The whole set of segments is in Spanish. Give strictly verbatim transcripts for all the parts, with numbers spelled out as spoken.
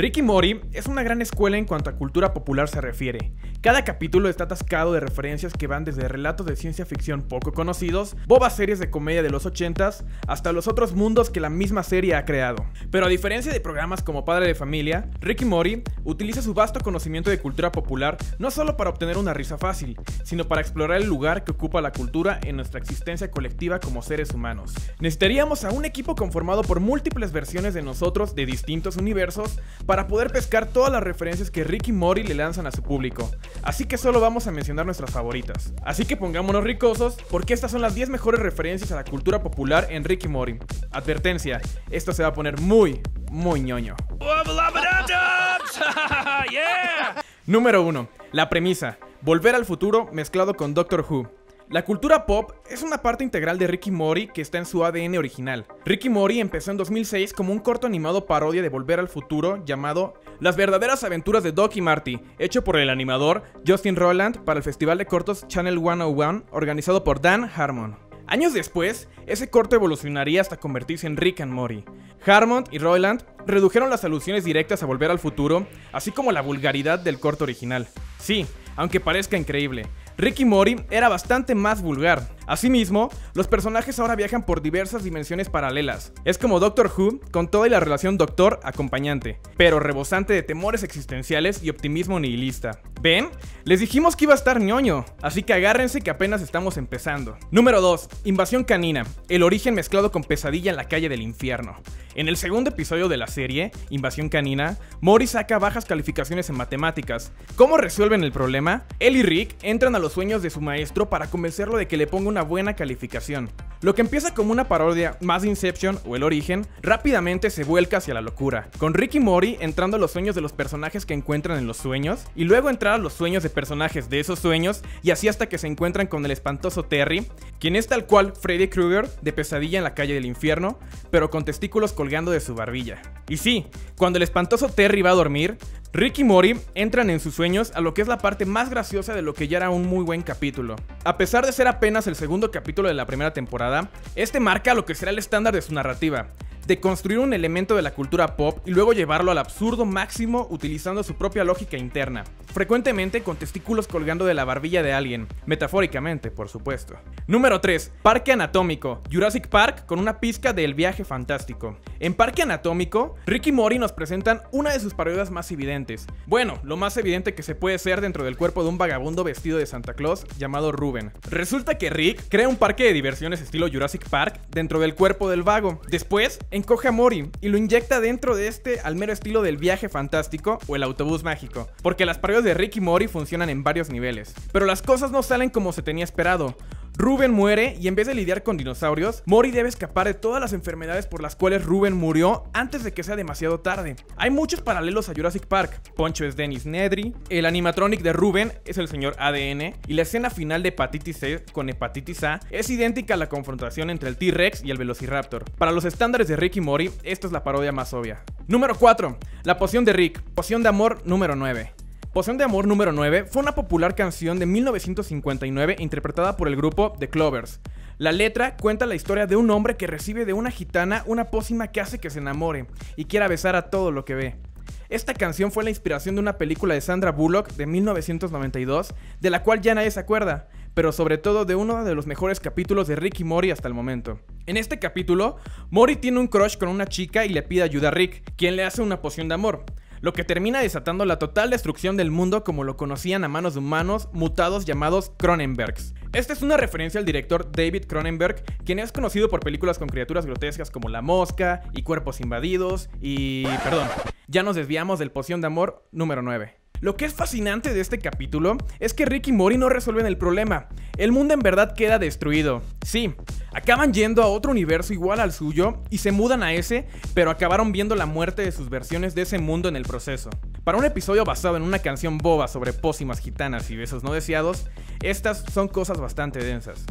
Rick y Morty es una gran escuela en cuanto a cultura popular se refiere. Cada capítulo está atascado de referencias que van desde relatos de ciencia ficción poco conocidos, bobas series de comedia de los ochentas, hasta los otros mundos que la misma serie ha creado. Pero a diferencia de programas como Padre de Familia, Rick y Morty utiliza su vasto conocimiento de cultura popular no solo para obtener una risa fácil, sino para explorar el lugar que ocupa la cultura en nuestra existencia colectiva como seres humanos. Necesitaríamos a un equipo conformado por múltiples versiones de nosotros de distintos universos para poder pescar todas las referencias que Rick y Morty le lanzan a su público, así que solo vamos a mencionar nuestras favoritas. Así que pongámonos ricosos, porque estas son las diez mejores referencias a la cultura popular en Rick y Morty. Advertencia, esto se va a poner muy, muy ñoño. Número uno. La premisa, Volver al Futuro mezclado con Doctor Who. La cultura pop es una parte integral de Rick y Morty que está en su A D N original. Rick y Morty empezó en dos mil seis como un corto animado parodia de Volver al Futuro llamado Las verdaderas aventuras de Doc y Marty, hecho por el animador Justin Roiland para el festival de cortos Channel ciento uno organizado por Dan Harmon. Años después, ese corto evolucionaría hasta convertirse en Rick and Morty. Harmon y Roiland redujeron las alusiones directas a Volver al Futuro, así como la vulgaridad del corto original. Sí, aunque parezca increíble, Rick y Morty era bastante más vulgar. Asimismo, los personajes ahora viajan por diversas dimensiones paralelas. Es como Doctor Who con toda y la relación doctor-acompañante, pero rebosante de temores existenciales y optimismo nihilista. ¿Ven? Les dijimos que iba a estar ñoño, así que agárrense que apenas estamos empezando. Número dos. Invasión Canina, El Origen mezclado con Pesadilla en la Calle del Infierno. En el segundo episodio de la serie, Invasión Canina, Morty saca bajas calificaciones en matemáticas. ¿Cómo resuelven el problema? Él y Rick entran a los sueños de su maestro para convencerlo de que le ponga una buena calificación. Lo que empieza como una parodia más de Inception o El Origen, rápidamente se vuelca hacia la locura, con Rick y Morty entrando a los sueños de los personajes que encuentran en los sueños, y luego entrar a los sueños de personajes de esos sueños, y así hasta que se encuentran con el espantoso Terry, quien es tal cual Freddy Krueger de Pesadilla en la Calle del Infierno, pero con testículos colgando de su barbilla. Y sí, cuando el espantoso Terry va a dormir, Rick y Morty entran en sus sueños a lo que es la parte más graciosa de lo que ya era un muy buen capítulo. A pesar de ser apenas el segundo capítulo de la primera temporada, este marca lo que será el estándar de su narrativa, de construir un elemento de la cultura pop y luego llevarlo al absurdo máximo utilizando su propia lógica interna, frecuentemente con testículos colgando de la barbilla de alguien, metafóricamente por supuesto. Número tres. Parque Anatómico, Jurassic Park con una pizca de El Viaje Fantástico. En Parque Anatómico, Rick y Morty nos presentan una de sus parodias más evidentes. Bueno, lo más evidente que se puede ser dentro del cuerpo de un vagabundo vestido de Santa Claus llamado Rubén. Resulta que Rick crea un parque de diversiones estilo Jurassic Park dentro del cuerpo del vago. Después, encoge a Morty y lo inyecta dentro de este al mero estilo del Viaje Fantástico o El Autobús Mágico, porque las parodias de Rick y Morty funcionan en varios niveles. Pero las cosas no salen como se tenía esperado. Rubén muere y en vez de lidiar con dinosaurios, Morty debe escapar de todas las enfermedades por las cuales Rubén murió antes de que sea demasiado tarde. Hay muchos paralelos a Jurassic Park. Poncho es Dennis Nedry, el animatronic de Rubén es el señor A D N y la escena final de Hepatitis C con Hepatitis A es idéntica a la confrontación entre el T-Rex y el Velociraptor. Para los estándares de Rick y Morty, esta es la parodia más obvia. Número cuatro. La poción de Rick, poción de amor número nueve. Poción de amor número nueve fue una popular canción de mil novecientos cincuenta y nueve interpretada por el grupo The Clovers. La letra cuenta la historia de un hombre que recibe de una gitana una pócima que hace que se enamore y quiera besar a todo lo que ve. Esta canción fue la inspiración de una película de Sandra Bullock de mil novecientos noventa y dos, de la cual ya nadie se acuerda, pero sobre todo de uno de los mejores capítulos de Rick y Morty hasta el momento. En este capítulo, Morty tiene un crush con una chica y le pide ayuda a Rick, quien le hace una poción de amor, lo que termina desatando la total destrucción del mundo como lo conocían a manos de humanos mutados llamados Cronenbergs. Esta es una referencia al director David Cronenberg, quien es conocido por películas con criaturas grotescas como La Mosca y Cuerpos Invadidos y... perdón, ya nos desviamos del Poción de Amor número nueve. Lo que es fascinante de este capítulo es que Rick y Morty no resuelven el problema. El mundo en verdad queda destruido. Sí, acaban yendo a otro universo igual al suyo y se mudan a ese, pero acabaron viendo la muerte de sus versiones de ese mundo en el proceso. Para un episodio basado en una canción boba sobre pócimas gitanas y besos no deseados, estas son cosas bastante densas.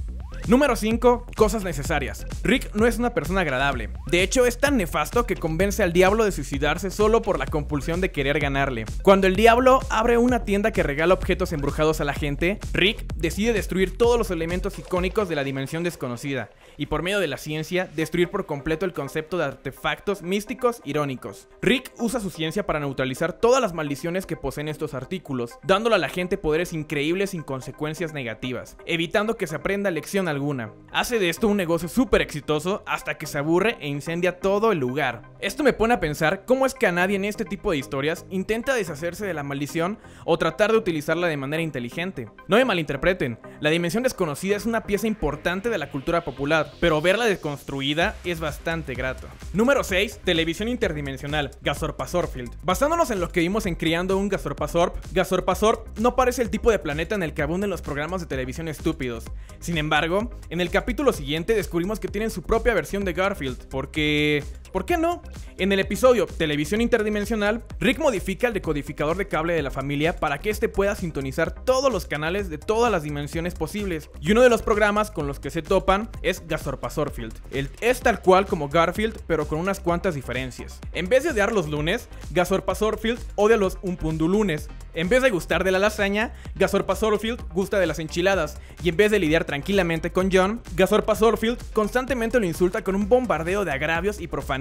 Número cinco. Cosas necesarias. Rick no es una persona agradable. De hecho, es tan nefasto que convence al diablo de suicidarse solo por la compulsión de querer ganarle. Cuando el diablo abre una tienda que regala objetos embrujados a la gente, Rick decide destruir todos los elementos icónicos de la dimensión desconocida y, por medio de la ciencia, destruir por completo el concepto de artefactos místicos irónicos. Rick usa su ciencia para neutralizar todas las maldiciones que poseen estos artículos, dándole a la gente poderes increíbles sin consecuencias negativas, evitando que se aprenda lección alguna. Alguna. Hace de esto un negocio súper exitoso hasta que se aburre e incendia todo el lugar. Esto me pone a pensar cómo es que a nadie en este tipo de historias intenta deshacerse de la maldición o tratar de utilizarla de manera inteligente. No me malinterpreten, la dimensión desconocida es una pieza importante de la cultura popular, pero verla desconstruida es bastante grato. Número seis. Televisión interdimensional. Gazorpasorfield. Basándonos en lo que vimos en Criando un Gazorpasorp, Gazorpasorp no parece el tipo de planeta en el que abunden los programas de televisión estúpidos. Sin embargo, en el capítulo siguiente descubrimos que tienen su propia versión de Garfield, porque... ¿por qué no? En el episodio Televisión Interdimensional, Rick modifica el decodificador de cable de la familia para que este pueda sintonizar todos los canales de todas las dimensiones posibles, y uno de los programas con los que se topan es Gazorpasorfield. El es tal cual como Garfield, pero con unas cuantas diferencias. En vez de odiar los lunes, Gazorpasorfield odia los umpundulunes. En vez de gustar de la lasaña, Gazorpasorfield gusta de las enchiladas, y en vez de lidiar tranquilamente con John, Gazorpasorfield constantemente lo insulta con un bombardeo de agravios y profanidades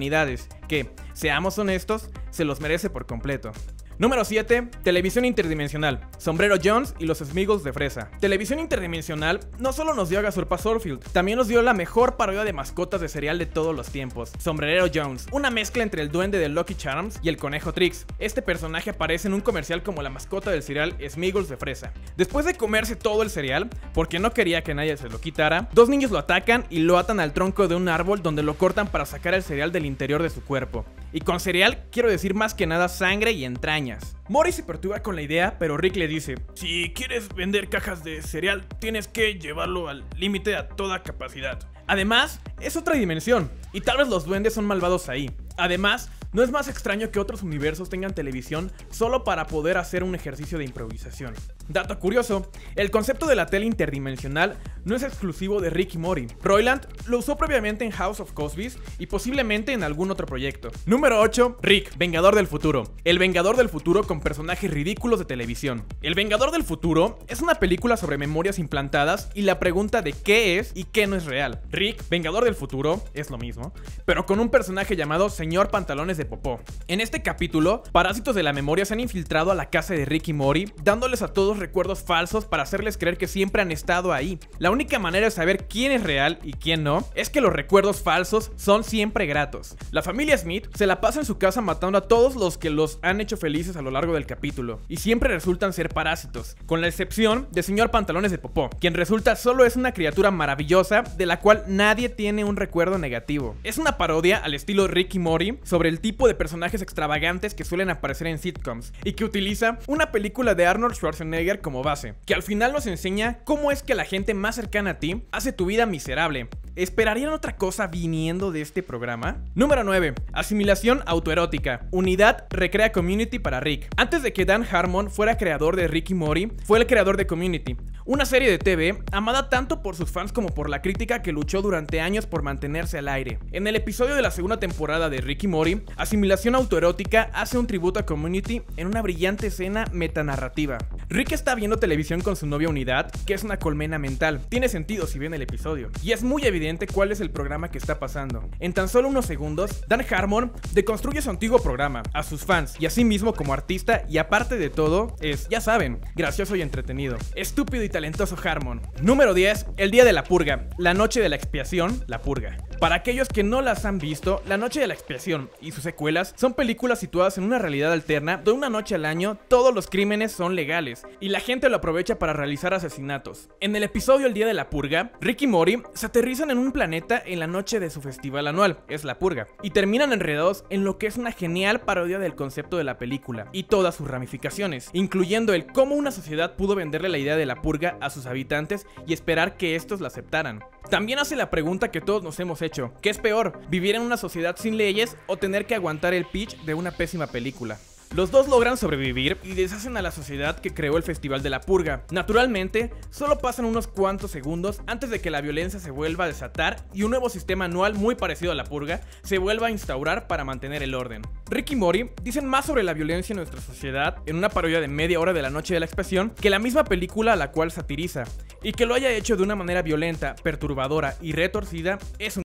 que, seamos honestos, se los merece por completo. Número siete. Televisión interdimensional. Sombrero Jones y los Smiggles de Fresa. Televisión interdimensional no solo nos dio a Gazorpasorfield, también nos dio la mejor parodia de mascotas de cereal de todos los tiempos, Sombrero Jones, una mezcla entre el duende de Lucky Charms y el conejo Trix. Este personaje aparece en un comercial como la mascota del cereal Smiggles de Fresa. Después de comerse todo el cereal, porque no quería que nadie se lo quitara, dos niños lo atacan y lo atan al tronco de un árbol donde lo cortan para sacar el cereal del interior de su cuerpo. Y con cereal quiero decir más que nada sangre y entrañas. Morty se perturba con la idea, pero Rick le dice: si quieres vender cajas de cereal, tienes que llevarlo al límite a toda capacidad. Además, es otra dimensión, y tal vez los duendes son malvados ahí. Además, no es más extraño que otros universos tengan televisión solo para poder hacer un ejercicio de improvisación. Dato curioso, el concepto de la tele interdimensional no es exclusivo de Rick y Morty. Roiland lo usó previamente en House of Cosby's y posiblemente en algún otro proyecto. Número ocho. Rick, Vengador del Futuro. El Vengador del Futuro con personajes ridículos de televisión. El Vengador del Futuro es una película sobre memorias implantadas y la pregunta de qué es y qué no es real. Rick, Vengador del Futuro, es lo mismo, pero con un personaje llamado Señor Pantalones de Popó. En este capítulo, parásitos de la memoria se han infiltrado a la casa de Rick y Morty, dándoles a todos recuerdos falsos para hacerles creer que siempre han estado ahí. La única manera de saber quién es real y quién no es que los recuerdos falsos son siempre gratos. La familia Smith se la pasa en su casa matando a todos los que los han hecho felices a lo largo del capítulo, y siempre resultan ser parásitos, con la excepción de Señor Pantalones de Popó, quien resulta solo es una criatura maravillosa de la cual nadie tiene un recuerdo negativo. Es una parodia al estilo Rick y Morty sobre el tipo de personajes extravagantes que suelen aparecer en sitcoms, y que utiliza una película de Arnold Schwarzenegger como base, que al final nos enseña cómo es que la gente más cercana a ti hace tu vida miserable. ¿Esperarían otra cosa viniendo de este programa? Número nueve. Asimilación autoerótica. Unidad recrea Community para Rick. Antes de que Dan Harmon fuera creador de Rick y Morty, fue el creador de Community, una serie de T V amada tanto por sus fans como por la crítica, que luchó durante años por mantenerse al aire. En el episodio de la segunda temporada de Rick y Morty, Asimilación autoerótica hace un tributo a Community en una brillante escena metanarrativa. Rick está viendo televisión con su novia Unidad, que es una colmena mental. Tiene sentido si ven el episodio, y es muy evidente cuál es el programa que está pasando. En tan solo unos segundos, Dan Harmon deconstruye su antiguo programa, a sus fans y a sí mismo como artista, y aparte de todo, es, ya saben, gracioso y entretenido. Estúpido y talentoso Harmon. Número diez. El día de la purga. La noche de la expiación. La purga. Para aquellos que no las han visto, La noche de la expiación y sus secuelas son películas situadas en una realidad alterna donde una noche al año todos los crímenes son legales y la gente lo aprovecha para realizar asesinatos. En el episodio El Día de la Purga, Rick y Morty se aterrizan en un planeta en la noche de su festival anual, es la purga, y terminan enredados en lo que es una genial parodia del concepto de la película y todas sus ramificaciones, incluyendo el cómo una sociedad pudo venderle la idea de la purga a sus habitantes y esperar que estos la aceptaran. También hace la pregunta que todos nos hemos hecho: ¿qué es peor, vivir en una sociedad sin leyes o tener que aguantar el pitch de una pésima película? Los dos logran sobrevivir y deshacen a la sociedad que creó el Festival de la Purga. Naturalmente, solo pasan unos cuantos segundos antes de que la violencia se vuelva a desatar y un nuevo sistema anual muy parecido a la Purga se vuelva a instaurar para mantener el orden. Rick y Morty dicen más sobre la violencia en nuestra sociedad en una parodia de media hora de La Noche de la Expiación que la misma película a la cual satiriza, y que lo haya hecho de una manera violenta, perturbadora y retorcida es un